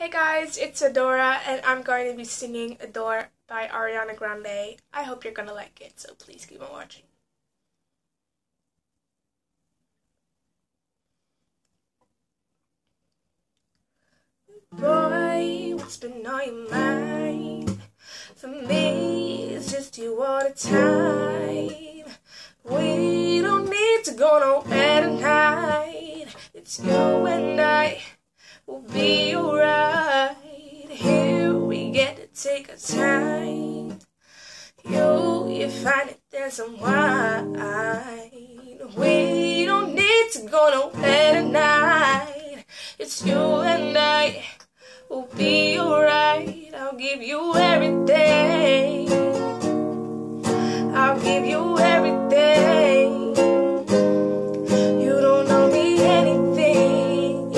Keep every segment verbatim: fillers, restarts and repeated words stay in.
Hey guys, it's Adora and I'm going to be singing Adore by Ariana Grande. I hope you're gonna like it, so please keep on watching. Boy, what's been on your mind? For me, it's just you all the time. We don't need to go nowhere tonight. It's you and I, we'll be alright. Take a time, you, you find it there's some wine. We don't need to go nowhere tonight. It's you and I, we'll be alright. I'll give you everything, I'll give you everything. You don't owe me anything,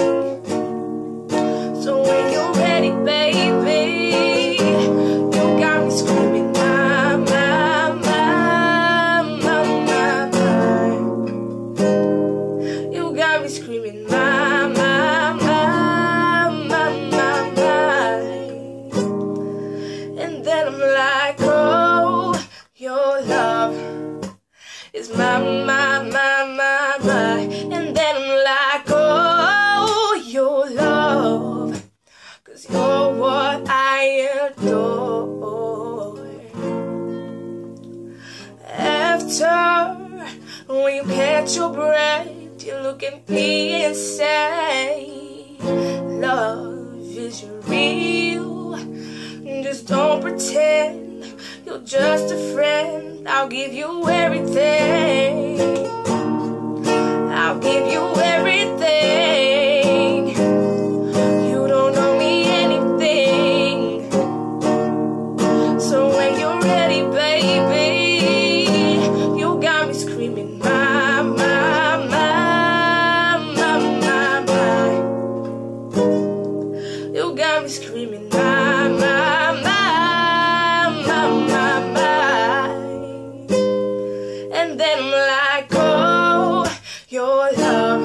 so when you're ready, baby, screaming my, my, my, my, my, my. You got me screaming my, my, my, my, my, my. And then I'm like, oh, your love is my, my, my, my, my. And then I'm like, oh, your love, 'cause you're what I adore. When you catch your breath, you look at me and say, love is real. Just don't pretend you're just a friend. I'll give you everything, I'll give you everything. You don't owe me anything, so when you're ready, baby, screaming my, my, my, my, my, my. You got me screaming my, my, my, my, my, my. And then I'm like, oh, your love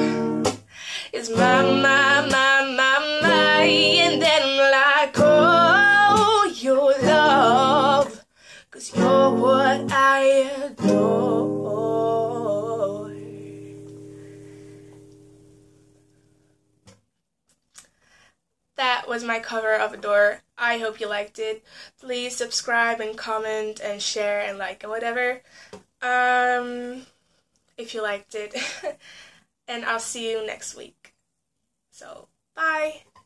is my, my, my, my, my. And then I'm like, oh, your love, 'cause you're what I adore. That was my cover of Adore. I hope you liked it. Please subscribe and comment and share and like and whatever, um, if you liked it. And I'll see you next week. So, bye!